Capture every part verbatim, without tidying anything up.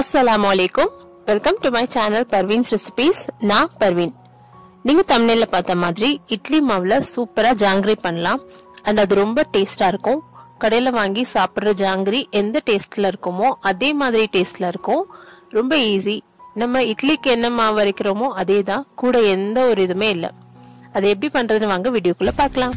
Assalamualaikum. Welcome to my channel Parveen's Recipes. Na Parveen. நீங்க thumbnailல பார்த்த மாதிரி இட்லி மாவுல சூப்பரா ஜாங்கிரி பண்ணலாம். And அது ரொம்ப டேஸ்டா இருக்கும். கடையில வாங்கி சாப்பிடுற ஜாங்கிரி எந்த டேஸ்ட்ல இருக்குமோ அதே மாதிரி டேஸ்ட்ல இருக்கும். ரொம்ப ஈஸி. நம்ம இட்லிக்கு என்ன மாவு அரைக்கிறோமோ அதேதான். கூட எந்த ஒரு இதுமே இல்ல. அது எப்படி பண்றதுன்னு வாங்க வீடியோக்குள்ள பார்க்கலாம்.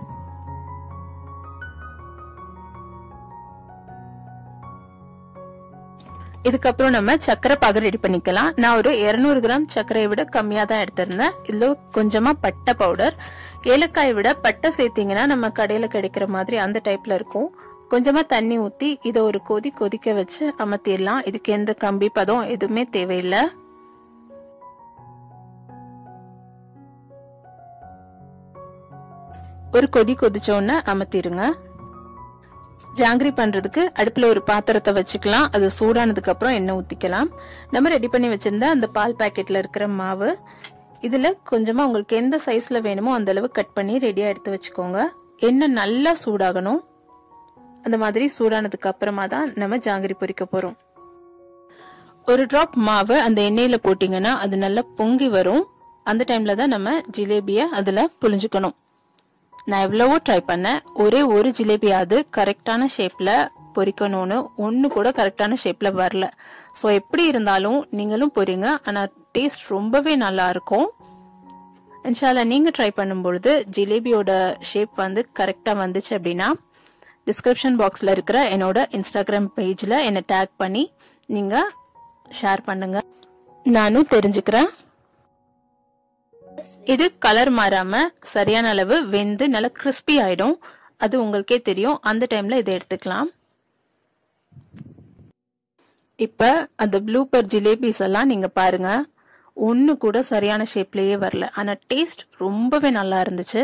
இதுக்கப்புறம் நம்ம சக்கரை பாகு ரெடி பண்ணிக்கலாம். நான் ஒரு இருநூறு கிராம் சக்கரையை விட கம்மியா தான் எடுத்திருந்தேன். இதுல கொஞ்சமா பட்டை பவுடர், ஏலக்காயை விட பட்டை சேர்த்தீங்கன்னா நம்ம கடையில கிடைக்கிற மாதிரி அந்த டைப்ல இருக்கும். கொஞ்சமா தண்ணி ஊத்தி இதை ஒரு கொதி கொதிக்க வச்சு அமர்த்திடலாம். இதுக்கு எந்த கம்பி பதம் எதுவுமே தேவையில்லை. ஒரு கொதி கொதிச்சோன்னு அமர்த்திடுங்க. ஜாங்கிரி பண்றதுக்கு அடுப்புல ஒரு பாத்திரத்தை வச்சுக்கலாம். அது சூடானதுக்கு அப்புறம் எண்ணெய் ஊத்திக்கலாம். நம்ம ரெடி பண்ணி வச்சிருந்த அந்த பால் பாக்கெட்ல இருக்கிற மாவு இதுல கொஞ்சமா உங்களுக்கு எந்த சைஸ்ல வேணுமோ அந்த அளவு கட் பண்ணி ரெடியா எடுத்து வச்சுக்கோங்க. எண்ணெய் நல்லா சூடாகணும். அந்த மாதிரி சூடானதுக்கு அப்புறமா தான் நம்ம ஜாங்கிரி பொரிக்க போறோம். ஒரு டிராப் மாவு அந்த எண்ணெயில போட்டீங்கன்னா அது நல்லா பொங்கி வரும். அந்த டைம்ல தான் நம்ம ஜிலேபிய அதுல புழிஞ்சுக்கணும். நான் எவ்வளவோ ட்ரை பண்ணேன். ஒரே ஒரு ஜிலேபியாவது கரெக்டான ஷேப்பில் பொரிக்கணும்னு, ஒன்று கூட கரெக்டான ஷேப்பில் வரல. ஸோ எப்படி இருந்தாலும் நீங்களும் பொரிங்க. ஆனால் டேஸ்ட் ரொம்பவே நல்லாயிருக்கும். இன்ஷால்லா நீங்கள் ட்ரை பண்ணும்பொழுது ஜிலேபியோட ஷேப் வந்து கரெக்டாக வந்துச்சு அப்படின்னா டிஸ்கிரிப்ஷன் பாக்ஸில் இருக்கிற என்னோட இன்ஸ்டாகிராம் பேஜில் என்னை டேக் பண்ணி நீங்கள் ஷேர் பண்ணுங்கள். நானும் தெரிஞ்சுக்கிறேன். இது கலர் மாறாம சரியான அளவு வெந்து நல்லா கிறிஸ்பி ஆயிடும். அது உங்களுக்கே தெரியும். அந்த டைம்ல இதை எடுத்துக்கலாம். இப்ப அந்த ப்ளூபர் ஜிலேபிஸ் எல்லாம் நீங்க பாருங்க, ஒன்னு கூட சரியான ஷேப்லயே வரல. ஆனா டேஸ்ட் ரொம்பவே நல்லா இருந்துச்சு.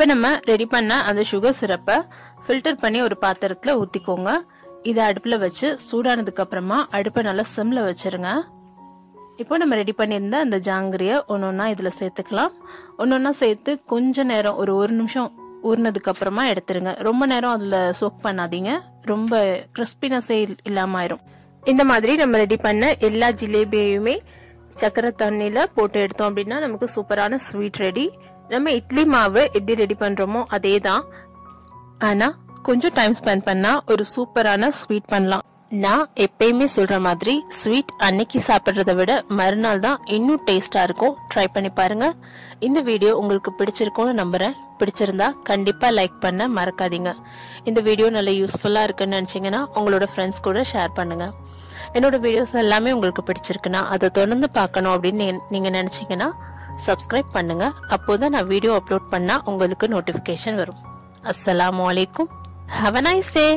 இப்போ நம்ம ரெடி பண்ண அந்த சுகர் சிரப்பை ஃபில்டர் பண்ணி ஒரு பாத்திரத்தில் ஊற்றிக்கோங்க. இதை அடுப்பில் வச்சு சூடானதுக்கு அப்புறமா அடுப்பை நல்லா சிம்மில் வச்சுருங்க. இப்போ நம்ம ரெடி பண்ணியிருந்த அந்த ஜாங்கிரியை ஒன்று ஒன்றா இதில் சேர்த்துக்கலாம். ஒன்று ஒன்றா சேர்த்து கொஞ்சம் நேரம் ஒரு ஒரு நிமிஷம் ஊறினதுக்கு அப்புறமா எடுத்துருங்க. ரொம்ப நேரம் அதில் சோக் பண்ணாதீங்க. ரொம்ப கிறிஸ்பினஸே இல்லாமல் ஆயிரும். இந்த மாதிரி நம்ம ரெடி பண்ண எல்லா ஜிலேபியுமே சக்கரை தண்ணியில் போட்டு எடுத்தோம் அப்படின்னா நமக்கு சூப்பரான ஸ்வீட் ரெடி. நம்ம இட்லி மாவு எப்படி ரெடி பண்றோமோ அதே தான். ஆனா கொஞ்சம் டைம் ஸ்பெண்ட் பண்ணா ஒரு சூப்பரான ஸ்வீட் பண்ணலாம். நான் எப்பயுமே சொல்ற மாதிரி ஸ்வீட் அன்னைக்கு சாப்பிட்றத விட மறுநாள் தான் இன்னும் டேஸ்டா இருக்கும். ட்ரை பண்ணி பாருங்க. இந்த வீடியோ உங்களுக்கு பிடிச்சிருக்கும்னு நம்புறேன். பிடிச்சிருந்தா கண்டிப்பா லைக் பண்ண மறக்காதீங்க. இந்த வீடியோ நல்ல யூஸ்ஃபுல்லா இருக்குன்னு நினைச்சீங்கன்னா உங்களோட ஃப்ரெண்ட்ஸ் கூட ஷேர் பண்ணுங்க. என்னோட வீடியோஸ் எல்லாமே உங்களுக்கு பிடிச்சிருக்குன்னா அதை தொடர்ந்து பார்க்கணும் அப்படின்னு நீங்க நினைச்சீங்கன்னா சப்ஸ்கிரைப் பண்ணுங்க. அப்போதான் நான் வீடியோ அப்லோட் பண்ணா உங்களுக்கு நோட்டிபிகேஷன் வரும். அஸ்ஸலாமு அலைக்கும். Have a nice day.